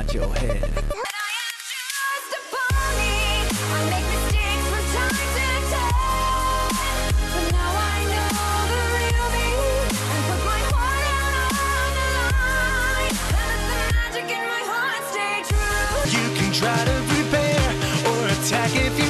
nod your head. Try to prepare or attack if you